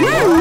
Woo!